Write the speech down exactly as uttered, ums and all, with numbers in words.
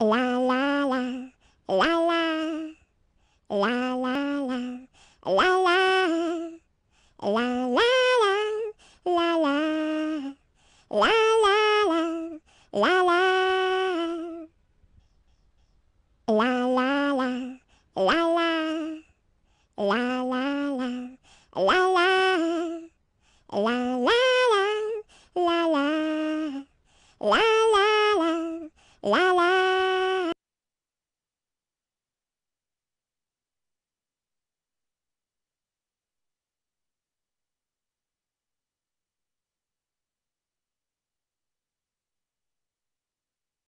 La la la, la la, la la la, la la, la la. La la la, la la, la la la, la la, la la la, la.